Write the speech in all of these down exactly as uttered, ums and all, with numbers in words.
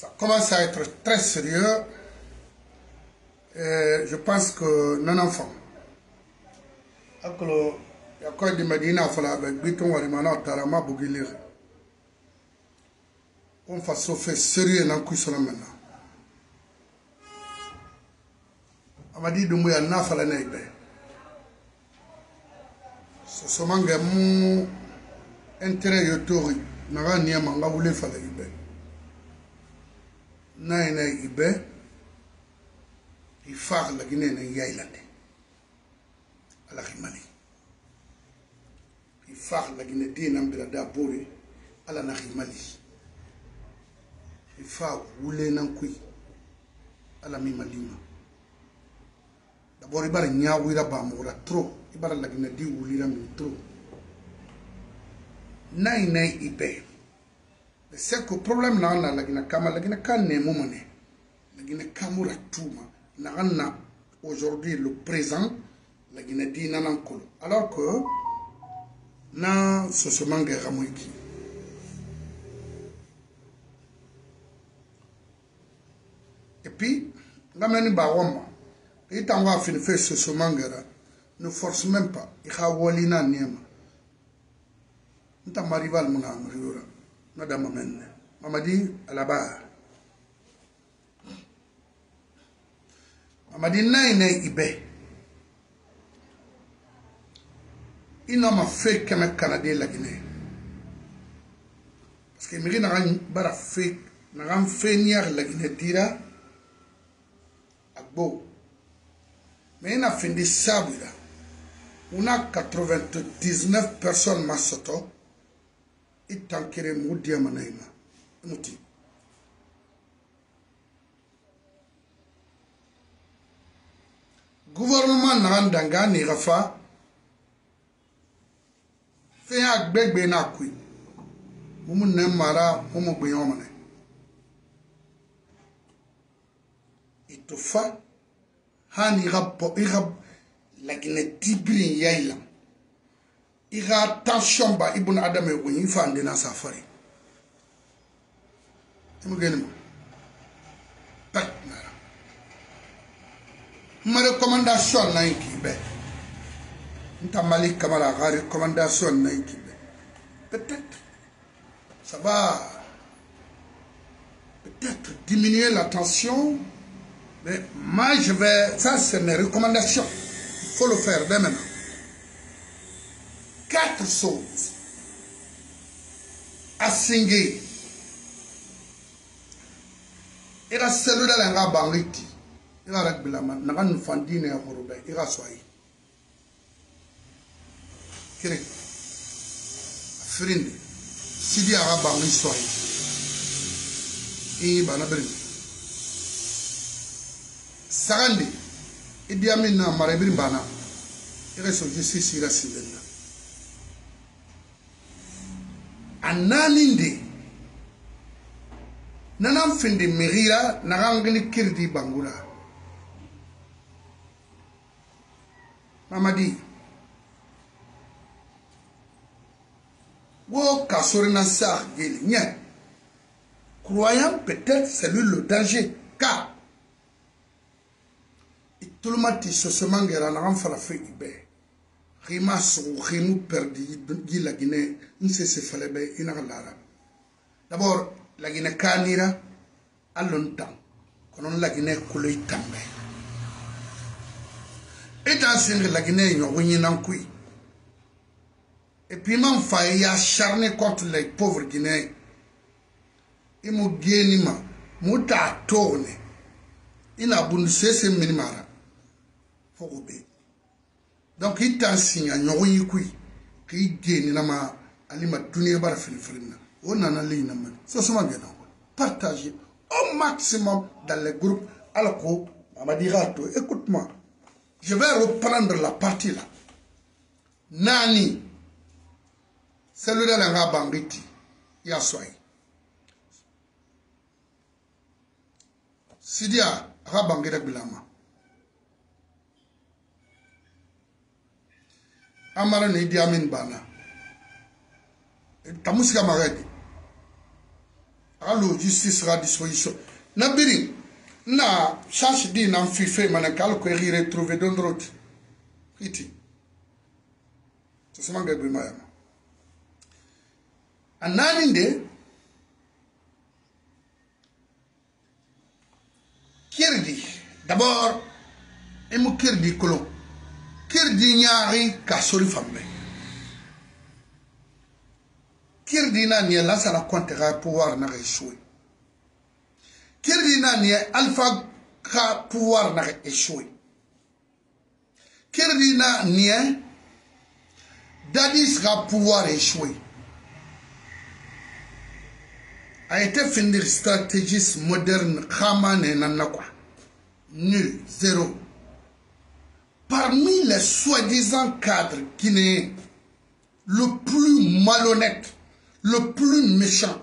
ça commence à être très sérieux. Et je pense que non enfant. Akolo yakoy di Medina fala be biton wari mana tarama bugilire. On fa sofe sérieux nan kuisona mena. Amadi dumu ya na fala na ibe. So somanga mu intérêt yotori naga niama nga wule fala ibe. Na ina ibe. Il faut la Guinée à la Rimani. Il faut la Guinée à la Rimani. Il faut rouler à la Mimalima. D'abord, il faut n'y avoir trop. Il faut la Guinée rouler trop. Naï naï ibé. Le seul problème là, la Guinée Kama, la Guinée Kané Momone, la Guinée Kamura Touma. Aujourd'hui le présent la Guinée n'anankolo alors que na ce manga ramoiki et puis la mani baroma et tant va finir faire ce manga là ne force même pas il a walina niema nta marival mon amriora madame menne mamadi à la barre Amadina ine ibe. Ina ma fait qu'un Canadien la Guinée. Parce que Miri n'a pas fait, n'a pas fait nier la Guinée tira. Agbo. Mais il a fait des sables. On a quatre-vingt-dix-neuf personnes massoto. Et tant qu'il est Mou Diama Kirima. Mouti. Gouvernement Narandanga ni Rafa fait un bec benakui. Vous ne mara, vous me béomane. Et tout fa, han irab, irab, la Guinée tibri yaila. Ira tension ba ibn Adam et Wini fan de la safari. Et me gagne. Partner. Ma recommandation na ikibe. Nta Malik Kamala recommandation na ikibe. Peut-être ça va peut-être diminuer la tension, mais moi je vais, ça c'est mes recommandations. Il faut le faire dès maintenant. Quatre choses à signer. Et la cellule de la Bangriti. Il a réglé la main, n'a pas fandi ni à Moroba, il a soigné. Quel est Frinde, Sidia a barri soigné. Et Banabri Sarandi, Idiami n'a marabri bana. Il reste au justice, si la Sidenda. Ananindi Nanam Findi Merira, Narangli Kirdi Bangoura. Mamadi, wo Kassori Nassar, Gélignan, croyant peut-être c'est lui le danger, car et tout le matin, ce mangera n'a pas fait Iber. Rimas ou Rimou perdi, la Guinée, il s'est fait il n'a pas. D'abord, la Guinée Kanira a longtemps, quand la Guinée coulait tambe. Et dans ce la Guinée, il y a un peu. Et puis, mon frère, il a acharné contre les pauvres Guinéens. Il m'a gagné, il m'a tourné. Il a bouncé ses minimara. Il faut obéir. Donc, il a signé, il y a un peu. Il a gagné, il a donné un peu de fric. On en a l'air. C'est ce que je veux dire. Partagez au maximum dans les groupes. Alors, on m'a dit, écoute-moi. Je vais reprendre la partie là. Nani, celui de la Bangiti, Yassoi. Sidia, Rabangida Bilama. Amaran Idiamin Bana. Tamouska Maredi. Allo justice sera disposition. Nabiri, na chasse dit n'en fit fait manakal qu'on y retrouve d'un droit. Iti. C'est mon bébé maïa. Ananinde, Kirdi. D'abord, et mon Kirdi colon. Kirdi n'y a rien qu'à Kassori famille. Kirdi n'a ni Lansana comptera pouvoir n'a échoué. Kirdi n'a ni Alpha pouvoir n'a échoué. Kirdi n'a ni Dadis pouvoir échouer. A été fini stratégiste moderne, Khaman et Nanakwa. Nul, zéro. Parmi les soi-disant cadres guinéens, le plus malhonnête, le plus méchant,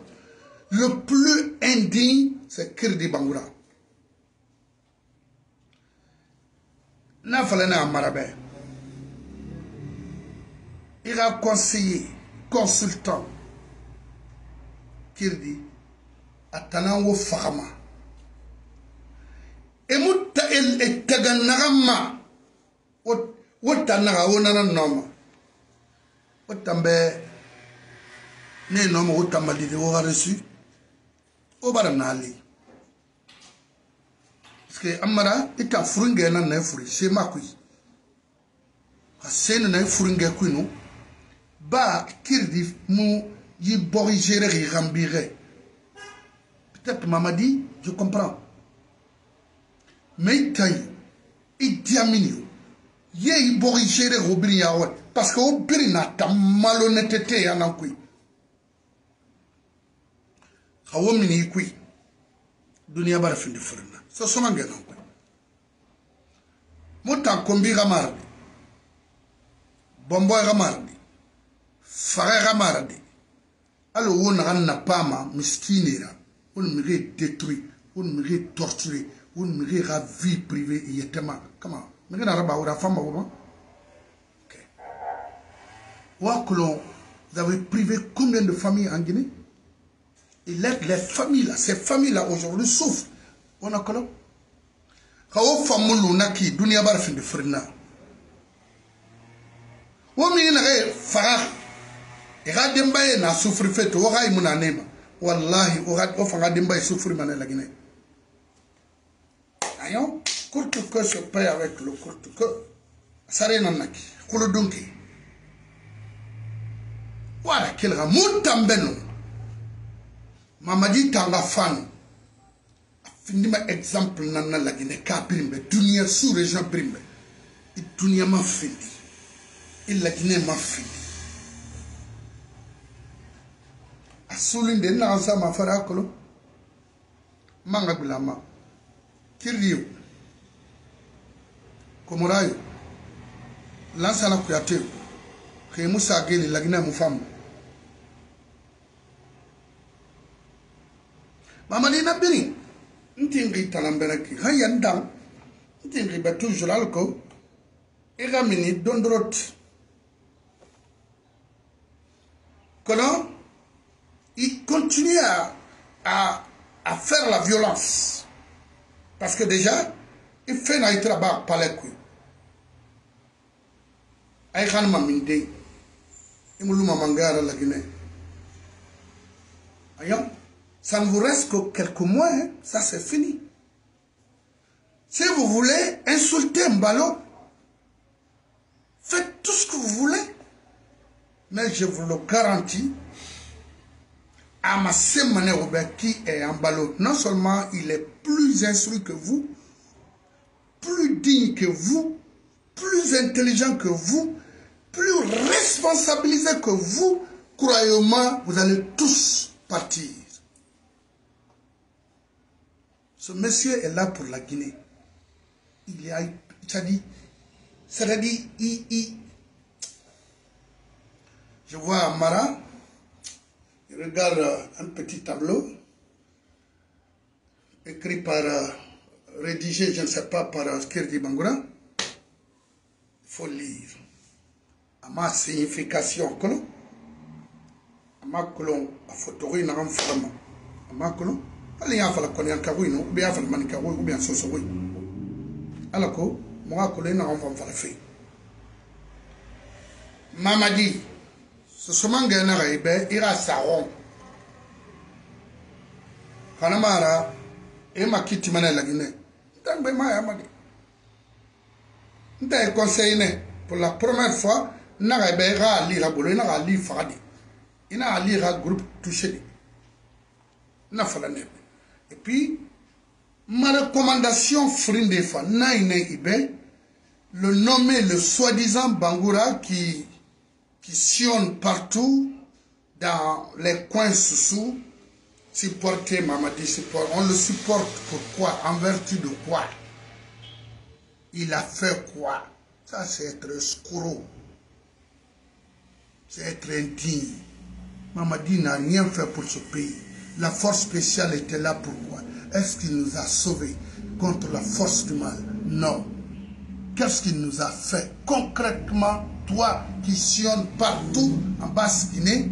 le plus indigne, c'est Kirdi Bangoura. N'a fallu n'a marabé. Il a conseillé, consultant, Kirdi, à Tanaou Faramah. Et Mouta et Taganarama, ou Tanara ou Nananoma. Ou També, né nom ou Tamadi de Ora reçu, ou Baranali. Parce que Amara est un frungé en un fruit, c'est ma couille. C'est un frungé qui nous. Bah, Kirdi, mou, y borigere, y rambire. Peut-être maman dit, je comprends. Mais taille, Idiami, y borigere, robri yaouet. Parce que obri n'a ta malhonnêteté yanankoui. Kawomini kui. Dunia barfin de furna. Ça se mange yanankoui. Moutan kombi ramardi. Bomboy ramardi. Frère Amardi, alors on n'a pas ma miskinera, on mérite détruit, on mérite torturé, on mérite la vie privée et yétema. Comment? Mais on a rabat la femme avant. Ok. Ouaklon, vous avez privé combien de familles en Guinée? Et là, les familles là, ces familles là aujourd'hui souffrent. On a quoi? Quand on fait mon lunaki, dunia barfin de frena. On mérite la farah. Et quand Dembaye n'a souffert fait, il aura eu mon anima. Wallahi, il aura offert Dembaye souffrir mané la Guinée. Ayon, courte que se paye avec le courte que. Saré nanaki, koulodunki. Voilà quel ramout tambeno. Mamadi tanga fan. Fini ma exemple nana la Guinée ka brimbe, dunia sous région brimbe. Et dunia m'a fini. Et la Guinée m'a fini. Souligne de Nansa ma farakolo Mangabilama Kirdio Comora Lansana Kuyaté Kemusa Geni Lagina Mufam Mamadina Bini Ntingri Talamberaki Hayandam Ntingri Batu Juralko Egamini Dondrot Colon. Il continue à, à, à faire la violence. Parce que déjà, il fait un travail par les couilles. Il y a un monde. Il y a un manga à la Guinée. Ça ne vous reste que quelques mois. Hein? Ça, c'est fini. Si vous voulez insulter Mbalo, faites tout ce que vous voulez. Mais je vous le garantis, Amassemane Robert qui est en Mbalo, non seulement il est plus instruit que vous, plus digne que vous, plus intelligent que vous, plus responsabilisé que vous, croyez-moi, vous allez tous partir. Ce monsieur est là pour la Guinée. Il a, c'est-à-dire, c'est-à-dire, il, il. Je vois Amara. Je regarde un petit tableau écrit par, rédigé, je ne sais pas, par Kirdi Bangoura. Il faut lire. À ma signification, à ma colonne, à photo, à Makono, allez à la connaître Carouino, ou bien à la Manicaro, ou bien Sosoui. Alako, moi, collègue, on va faire le fait. Mamadi, ce soir, il ira sa ronde. Kanamara, et ma kitty manelle la Guinée. Tant que ma amadi. T'es conseillé pour la première fois, Naraibera li la Bolina Ali Faradi. Il a allié un groupe touché. Et puis, ma recommandation, Frindefa, le nommé le soi-disant Bangoura qui, qui sionne partout dans les coins sous-sous, supporter Mamadi, supporte. On le supporte pourquoi? En vertu de quoi? Il a fait quoi? Ça, c'est être escroc. C'est être indigne. Mamadi n'a rien fait pour ce pays. La force spéciale était là pourquoi? Est-ce qu'il nous a sauvés contre la force du mal? Non. Qu'est-ce qu'il nous a fait concrètement, toi qui sionne partout en Basse-Guinée?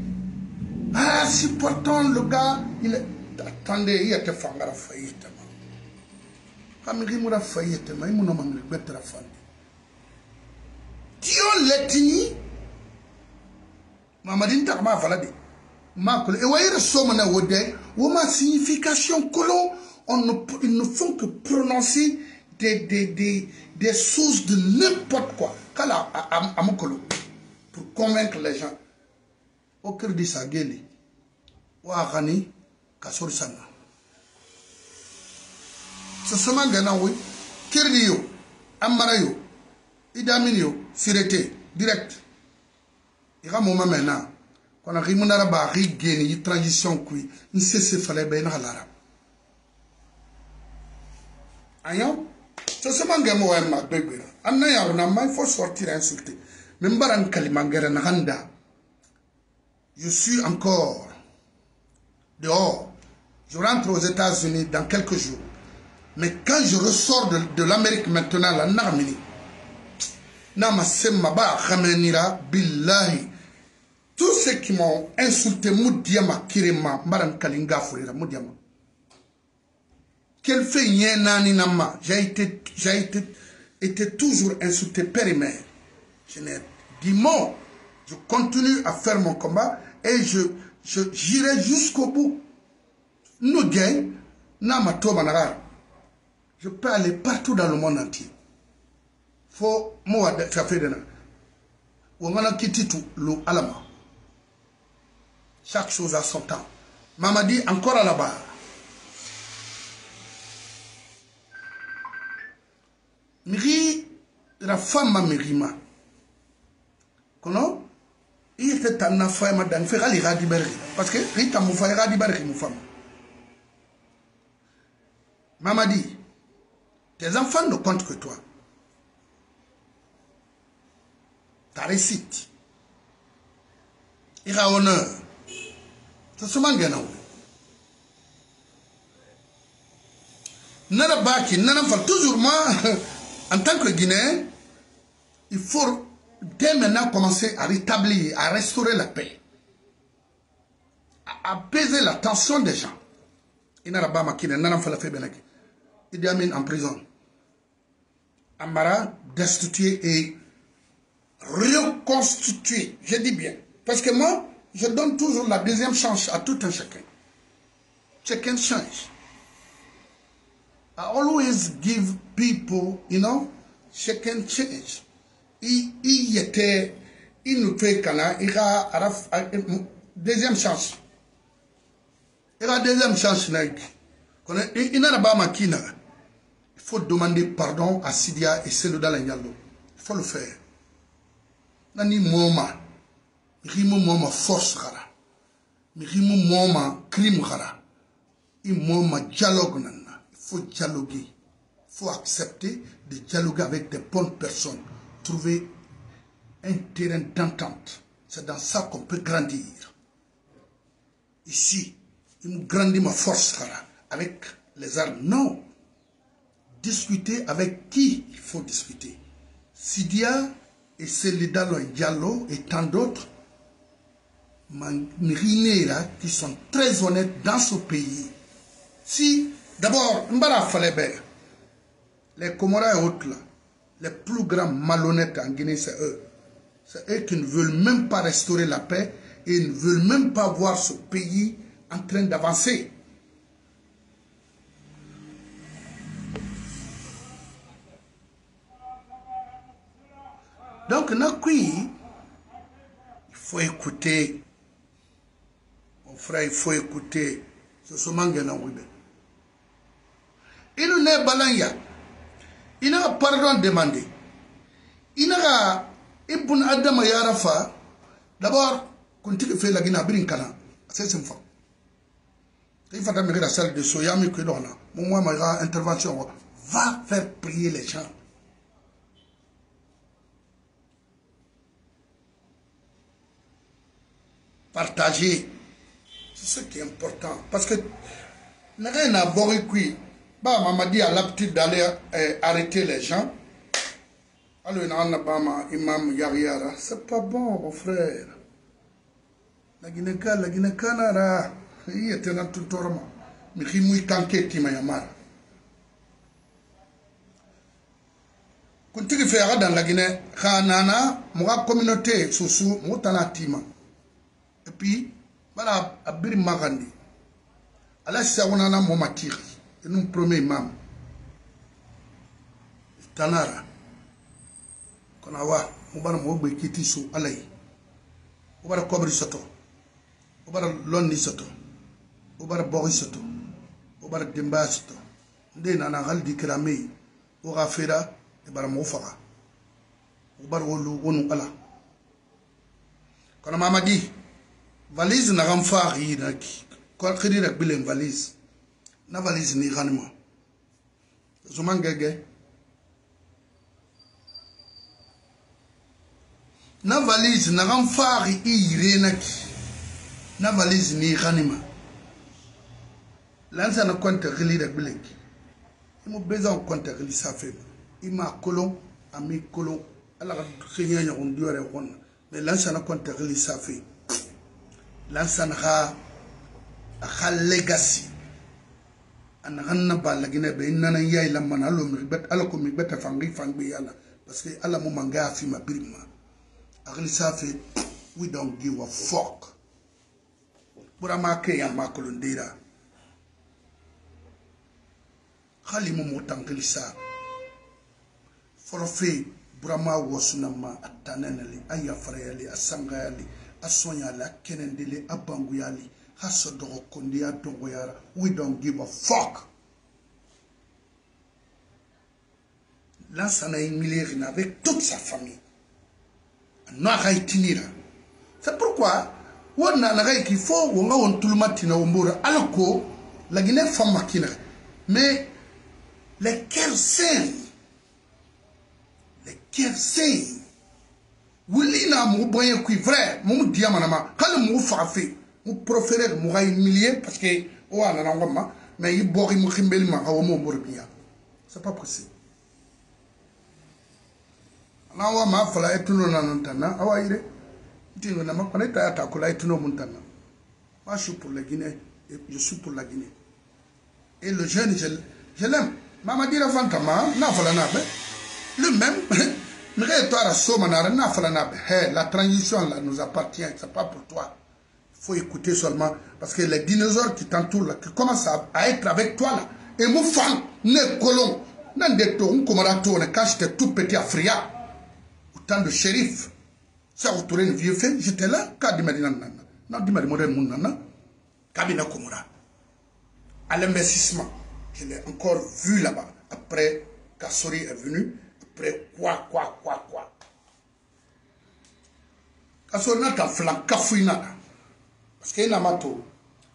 Ah, si pourtant le gars, il est... Attendez, il était fangara faillite. Amiri moura faillite, mais il m'a mis bête la fangara. Tion l'ethnie, Mamadine Tarma Valade. Marco, et voyez le somme de Wodé, où ma signification colon, ils ne font que prononcer des, des, des, des sources de n'importe quoi. Kala, à mon colon, pour convaincre les gens. Au cœur de sa gueule, ou à Rani, Kassori Sana. Ce semaine, oui, Kirdi yo, Ambarayo, Idiami yo, Sirete, direct. Il y a un moment maintenant. Quand on a une une transition, il sait ce qu'il fallait bien à l'arabe. Ayon, ce sont les gens qui ont été bébés. Il faut sortir et insulter. Même si je suis encore dehors, je rentre aux États-Unis dans quelques jours. Mais quand je ressors de, de l'Amérique maintenant, la Narmini, tous ceux qui m'ont insulté, Mou Diama Kirima, Madame Kalinga, Mou Diama. Quel fait yé nani nama? J'ai été, j'ai été, été toujours insulté, père et mère. Je n'ai dit mot. Je continue à faire mon combat et je, je, j'irai jusqu'au bout. Nous gagnons, nama toba nara. Je peux aller partout dans le monde entier. Faut moi ça fait de là. On a quitté tout le alama. Chaque chose a son temps. Mamadi encore à la barre. Miri, la femme m'a mirima. Comment? Il était un affaire, madame, faire aller radibari. Parce que Rita m'a fait radibari, mon femme. Mamadi, tes enfants ne comptent que toi. Ta récite. Il a honneur. C'est ce que je veux dire. Toujours moi, en tant que Guinéen, il faut dès maintenant commencer à rétablir, à restaurer la paix, à apaiser la tension des gens. Il n'y a pas de problème. Il y a mis en prison. Amara, destitué et reconstitué. Je dis bien. Parce que moi, je donne toujours la deuxième chance à tout un chacun. Chacun change. I always give people, you know, chacun change. Il, il était, il nous fait quand il a deuxième chance. Il a deuxième chance. Il n'a pas maquina. Il faut demander pardon à Sidia et Cellou Dalein Diallo. Il faut le faire. Nani Mouma. Rimu moma force gara, rimu moma crime gara, il moma dialogue nana. Il faut dialoguer, il faut accepter de dialoguer avec des bonnes personnes, trouver un terrain d'entente. C'est dans ça qu'on peut grandir. Ici, il me grandit ma force gara avec les armes. Non, discuter avec qui il faut discuter. Sidia et Cellou Dalein Diallo et tant d'autres. Mériné là, qui sont très honnêtes dans ce pays. Si, d'abord, Mbala Falébert, les Comora et autres là, les plus grands malhonnêtes en Guinée, c'est eux. C'est eux qui ne veulent même pas restaurer la paix et ne veulent même pas voir ce pays en train d'avancer. Donc, il faut écouter. Mon frère, il faut écouter. Ce sont les gens qui ont été. Il n'a pas pardon demandé. Il n'a pas Ibn Adam Yarafa. D'abord, quand il fait la Guinée, Brincana, c'est une fois. Il faut amener la salle de Soyami que l'on a. Moi, ma intervention va faire prier les gens. Partager. C'est ce qui est important. Parce que n'a rien à voir avec lui. Bah, maman dit à l'habitude d'aller euh, arrêter les gens. Alors, imam Yariara. C'est pas bon, mon frère. La Guinée-Canara, la Guinée-Canara. Il était dans tout le tournant. Mais il mouille tanké, Timayamara. Quand tu fais dans la Guinée, Khanana, la communauté, Soussou, Moutana Tima. Et puis, voilà, Abir Magandi. Allah Saounana Momatiri, et nous premier imam. Tanara. Konawa, Moubara Moube Kitisu, Alay. Moubara Kobri Soto. Moubara Loni Soto. Moubara Boris Soto. Moubara Demba Soto. Nde Nana Haldi Kerame. Moubara Fera, et Bara Moufara. Moubara Olu Wonu Allah. Kona Mama dit, valise n'a rien fait rien qui quand il y a une valise la valise n'est rien moi je m'en gagne la valise n'a rien fait rien qui la valise n'est rien moi Lansana compte relier la blanque il m'a besoin compte relier sa femme il m'a colon ami colon alors que rien n'y a rendu à l'heure mais Lansana compte relier sa femme Lansana a legacy. An ranna ba la Guinée be nana yaay la man allo mi bet allo ko mi bet fangi fangi yalla parce que alla mo manga fi ma birima akli safi we don't give a fuck burama ke ya makulundira khali mo motangli sa forfait burama wosunama atananali aya farayali asangayali we don't give a fuck. Lansana Milérine avec toute sa famille. C'est pourquoi on a qu'il faut on a tout le matin alors que la Guinée femme maquine. Mais les cœurs sains, les cœurs sains. Willi n'a mou boye qui vrai, mou diama nama, quand mou fafi, mou préférez mou gagne millier parce que oh on a un mais il boit mou kimbeli ma au mou morbia, c'est pas possible. Na wa ma fala etuno na ntana, awa ire, tino na ma paneta ta kula etuno montana. Moi je suis pour la Guinée, je suis pour la Guinée. Et le jeune je, je l'aime. Maman dit la fantama, na fala na le même. La transition là, nous appartient, ce n'est pas pour toi. Il faut écouter seulement. Parce que les dinosaures qui t'entourent, qui commencent à, à être avec toi, là, et mon fan, ne colon, quand j'étais tout petit à Fria, au temps de shérif, ça retournait une vieux fille, j'étais là, quand il m'a dit, non, il m'a dit, non, non, Kabina Comora. À l'investissement, je l'ai encore vu là-bas. Après, Kassori est venu. Après quoi, quoi, quoi, quoi. Kassori n'a pas flanc, kafouina. Parce qu'il y a un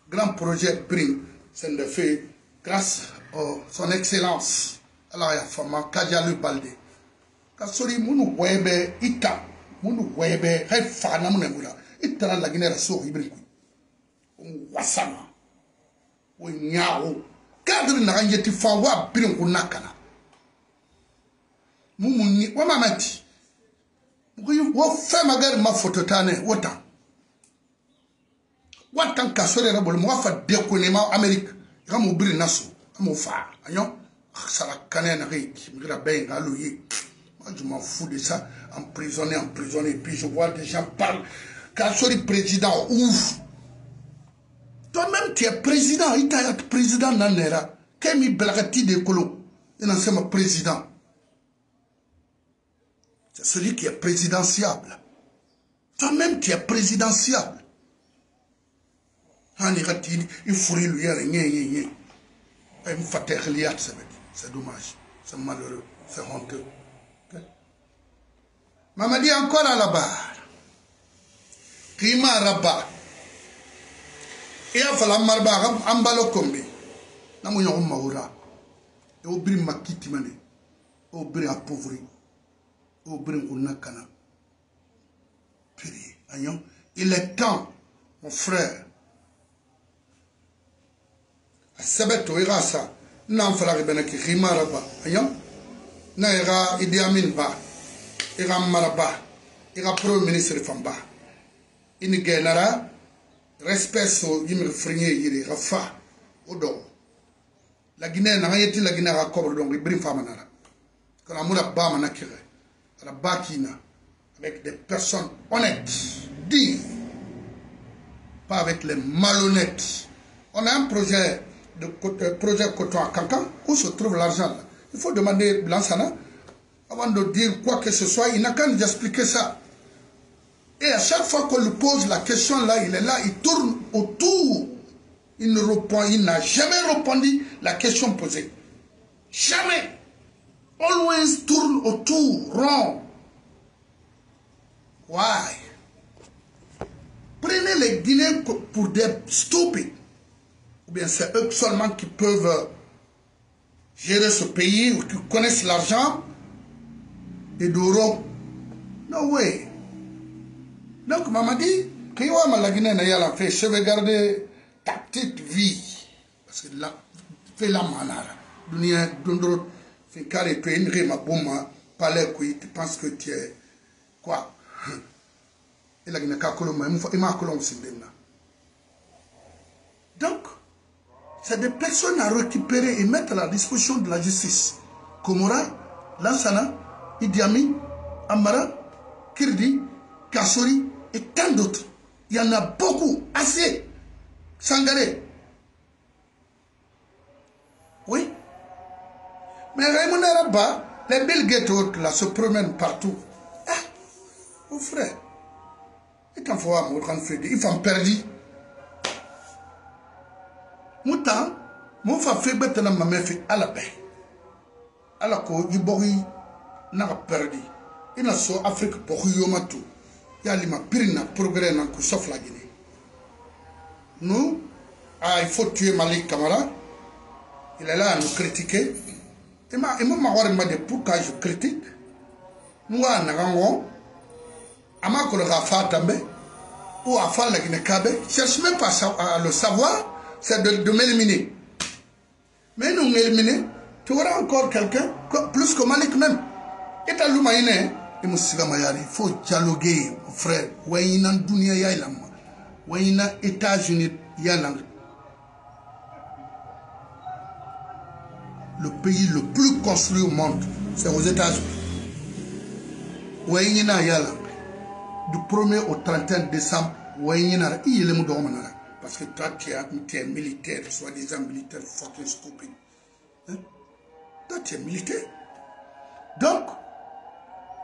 grand projet prime, c'est le fait grâce à son excellence. Alors, il y a Fama, Kajalou Balde. Kassori, mounou webe, ita, mounou webe, refana, mounou moula. Ita la Guinée, rassou, ibrikou. Ou wasama, ou nyao. Kadri n'a rien dit, fawa, birinkou nakana. Moumouni, ou ma mati. Ou fait ma gueule ma photo tane, ou tant. What can Kassori na bolo mo fa déconnement Amérique. Ga mo biri naso, mo fa. Agnon sala kanen rique, mi gra ben ga loyer. Moi je m'en fous de ça, emprisonné, emprisonné, puis je vois des gens parlent. Kassori président ouf. Toi-même tu es président, il t'a été président nanera. Kemi blagati de Kolo, il en c'est mon président. C'est celui qui est présidentiable. Toi-même, tu es présidentiable. Il fourrit lui, il me fatigue, c'est dommage, c'est malheureux, c'est honteux. Maman dit encore à la barre. Kirima Rabat. Et il faut la marba, en Mbalo combi. Nous avons un maura. Et on brille ma kitty mané. On brille appauvri. On brille un nakana. Il est temps, mon frère. Sabato ira ça. Non, frère, ben qui rimaraba. Ayon. Non, ira Idiami ba. Ira maraba. Ira premier ministre Famba. Il gagnera respect sur Yimir Frigné, il ira fa. Odo. La Guinée n'a rien dit, la Guinée a cobre donc il brille Famanara. Quand la moula ba manakire. La bakina. Avec des personnes honnêtes, dignes, pas avec les malhonnêtes. On a un projet de projet coton à Kankan, où se trouve l'argent. Il faut demander Blancana, avant de dire quoi que ce soit, il n'a qu'à nous expliquer ça. Et à chaque fois qu'on lui pose la question là, il est là, il tourne autour, il ne répond, il n'a jamais répondu la question posée. Jamais. Always tourne autour, rond. Why? Prenez les Guinéens pour des stupides. Ou bien c'est eux seulement qui peuvent gérer ce pays ou qui connaissent l'argent et d'euros. No way. Donc maman dit que la Guinée n'a pas fait. Je vais garder ta petite vie. Parce que là, fais la manara. Fais carré pays, une rime à Bouma, palais, tu penses que tu es quoi? Donc, c'est des personnes à récupérer et mettre à la disposition de la justice. Comora, Lansana, Idiami, Amara, Kirdi, Kassori et tant d'autres. Il y en a beaucoup, assez. Sangaré. Oui. Mais Raymond Araba, les Bill Gates autres là se promènent partout. Mon frère, il t'en faut un grand frère, il faut en perdre. Mon temps, mon frère, maintenant, ma mère fait à la paix. Alors que du Bori n'a pas perdu. Il n'a pas Afrique pour Yomatou. Il y a les Pirina progrès dans le sauf la Guinée. Nous, ah, il faut tuer Malik Kamara. Il est là à nous critiquer. Et moi, je me demande pourquoi je critique. Nous, on a Ama ou Afa la Guinée Kabe, cherche même pas à le savoir, c'est de, de m'éliminer. Mais nous m'éliminer, tu auras encore quelqu'un, plus que Malik même. Et t'as l'oumaïné, il faut dialoguer, mon frère. Wayina Dunia Yailam, Wayina États-Unis Yalang. Le pays le plus construit au monde, c'est aux États-Unis. Wayina Yalang. Du premier au trente et un décembre, parce que toi tu es militaire, soi-disant militaire, fucking stupide. Hein? Toi tu es militaire. Donc,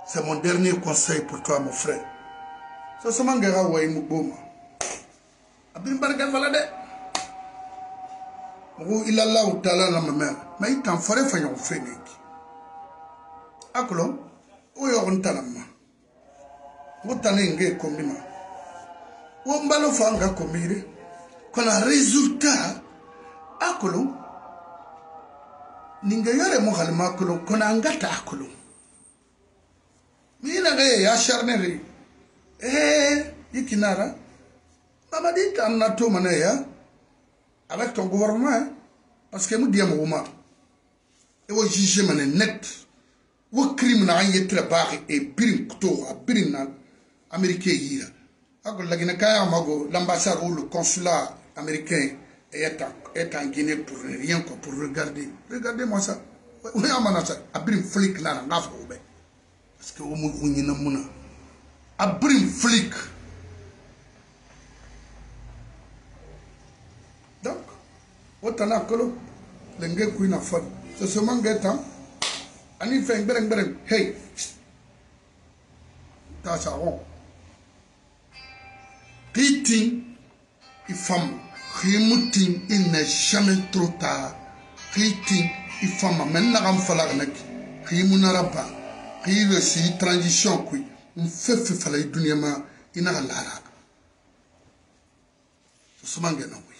c'est mon dernier conseil pour toi, mon frère. Ça se mangera ou Muboma. Abimbarga Valade. Il a là où tu as là, ma mère. Mais il t'en ferait faire un phénique. Akolom, où est-ce qu'on t'a la main? Vous n'avez pas de Quand le résultat, avec ton gouvernement, parce que nous disons que vous jugez net. Vous crime n'a rien été barré et bien couteau à bien. Américains, L'ambassade ou le consulat américain est en Guinée pour rien que pour regarder. Regardez-moi ça. Parce que abrim flic. Donc, autant à colo, l'engagé qui n'a pas. C'est ce manque de temps. Ani fait un bereng bereng. Hey, t'as ça rond. Titin, il femme, Rimoutin, il n'est jamais trop tard. Titin, il femme, maintenant on fait la règle. Rimunaraba, Rimoutin, c'est transition qui. On fait faire les dunia ma inalara. Ce mangé non oui.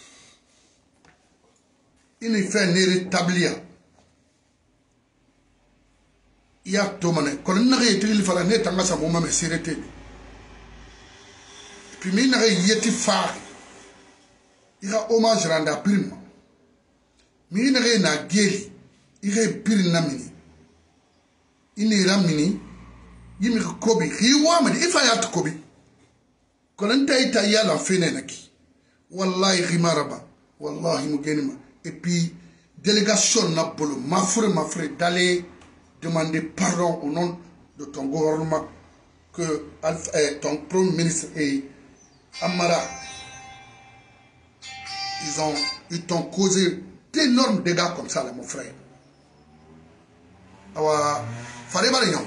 Il est fait nérétablia. Il y a tout mané. Quand on a réécrit le fallait net en sa maman mais c'est rété. Puis mais il a été fari. Il a hommage rendu à prime. Mais il a rien à guérir. Il a pire namini. Il est ramini. Yimi kobi riwa mani ifayat kobi kolanta itaya la fenenaki wallahi rimaraba wallahi mugenima et puis délégation napolo ma frère ma frère d'aller demander pardon au nom de ton gouvernement que eh, ton premier ministre et Amara ils ont ils t'ont causé d'énormes dégâts comme ça là mon frère awa fallait pas rien.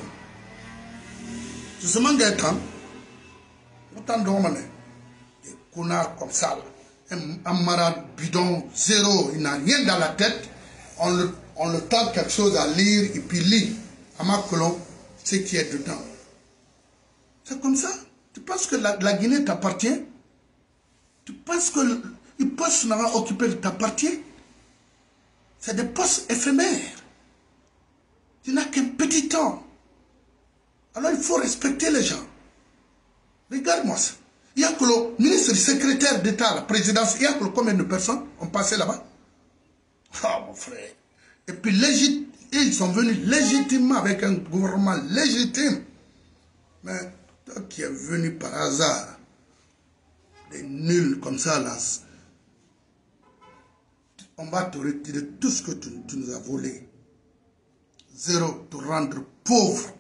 Je sais pas qu'on a comme ça, un malade bidon, zéro, il n'a rien dans la tête, on le, on le tape quelque chose à lire, et puis lit, à ma colonne, ce qui est dedans. C'est comme ça. Tu penses que la, la Guinée t'appartient? Tu penses que le, le poste n'a pas occupé t'appartient? C'est des postes éphémères. Tu n'as qu'un petit temps. Alors il faut respecter les gens. Regarde-moi ça. Il y a que le ministre, secrétaire d'État, la présidence, il y a que combien de personnes ont passé là-bas? Ah, mon frère. Et puis légit... ils sont venus légitimement avec un gouvernement légitime. Mais toi qui es venu par hasard, des nuls comme ça, là, on va te retirer tout ce que tu, tu nous as volé. Zéro, te rendre pauvre.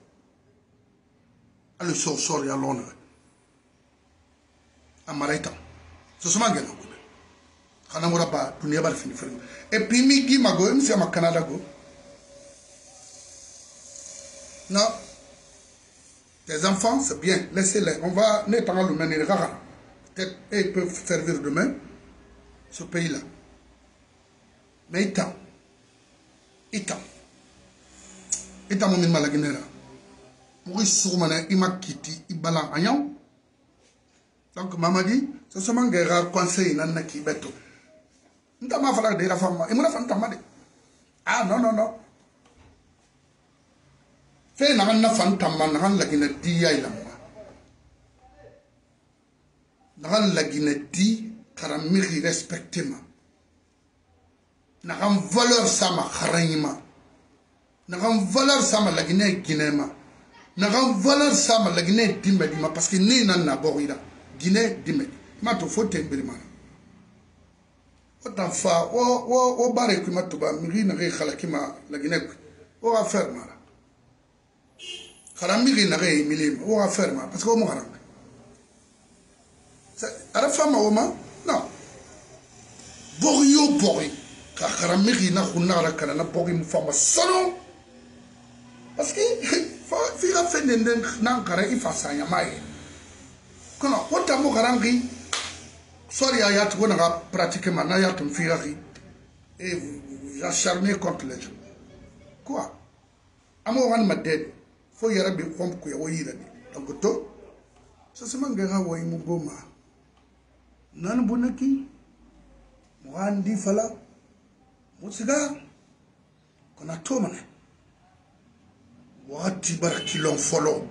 Allez, sort, sort, y a l'honneur. Amaraïta. C'est ce que je veux dire. Je ne sais pas, je ne sais pas, je ne sais pas. Et puis, je ne sais pas, je ne sais pas, je ne sais pas, Canada. Non. Tes enfants, c'est bien. Laissez-les. On va mettre en l'humain. Peut-être qu'ils peuvent servir demain ce pays-là. Mais ils t'ont. Ils t'ont. Ils t'ont mis mal à Guinée. Il m'a quitté, il m'a quitté. Donc, maman dit, c'est seulement un conseil. Il m'a quitté. Il m'a fait la femme. Il m'a fait la femme. Ah non, non, non. Fait la femme, la femme, la femme, la femme, la femme, la femme, la femme, la femme, la femme, la Naran valeur ça la Guinée d'Imbedima parce que ni nan na borida Guinée d'Imbed. Ma to faut t'embedima. Autant fa o o o bare qui ma to ba miri na re khala kima la Guinée o affaire mara. Khala miri na re milim o affaire mara parce que o mo haram. Ça ara fa ma o ma non. Borio bori ka khala miri na khuna ra kana na bori mu fa ma solo parce que il a fait des nankarais, il fait ça, il y a maïe. Quand on t'a mou garangi, sorry, ayat, on a pratiqué ma nayat, on firari, et vous acharnez contre les gens. Quoi? Amouran m'a dit, faut y aller, il faut y aller. Donc, tout, ça c'est mon gars, oui, mon goma. Nan bonaki, Mourandi Fala, Moussiga, qu'on a tout mané. Wati bar kilon folo.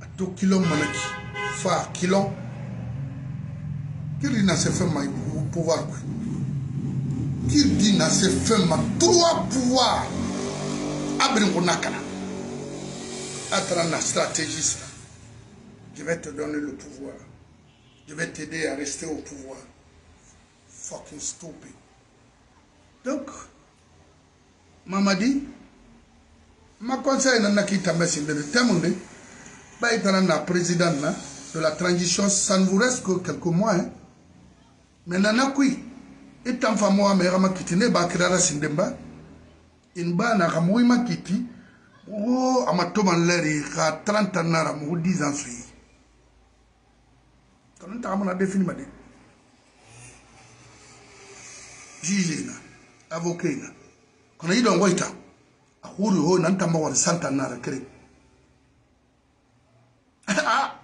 Ato kilon manaki. Fa kilon. Kirdi na se fait ma pouvoir. Kirdi na se fait ma trois pouvoirs. Abrin konakana. Atran na stratégiste. Je vais te donner le pouvoir. Je vais t'aider à rester au pouvoir. Fucking stupid. Donc, Mamadi, ma conseil nana qui t'a mis de témoigner, bah il t'en a président de la transition, ça ne vous reste que quelques mois. Hein. Mais nana qui, et tant fa moi mais rama qui tenait bah créera sindemba, inba na ramoi ma kiti, oh amatoman leri a trente ans na ramou dix ans suivi. Quand on t'a ramené défini madé. Jugé na, avocat na, quand il donne quoi il t'a. Ah,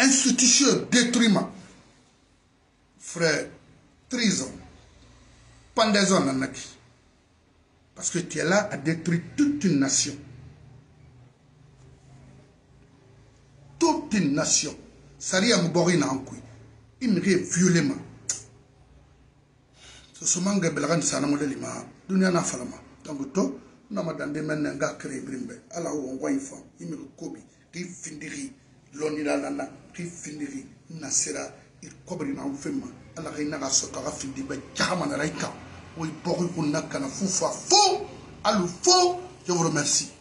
institution détriment. Frère, trison, pendaison nanaki. Parce que tu es là à détruire toute une nation. Toute une nation. Sari Amborine Ankoui. Il me dit violemment. Ce sont les gens qui sont les gens qui sont donc to na madande menna nga kre brimbe ala wo waifa imi kobi ti findiri lonira nana ti findiri nasira il kobri na mfema ala reina ga so ka findi ba chama na raika wo ipoku kunaka na fufa fo alu fo. Je vous remercie.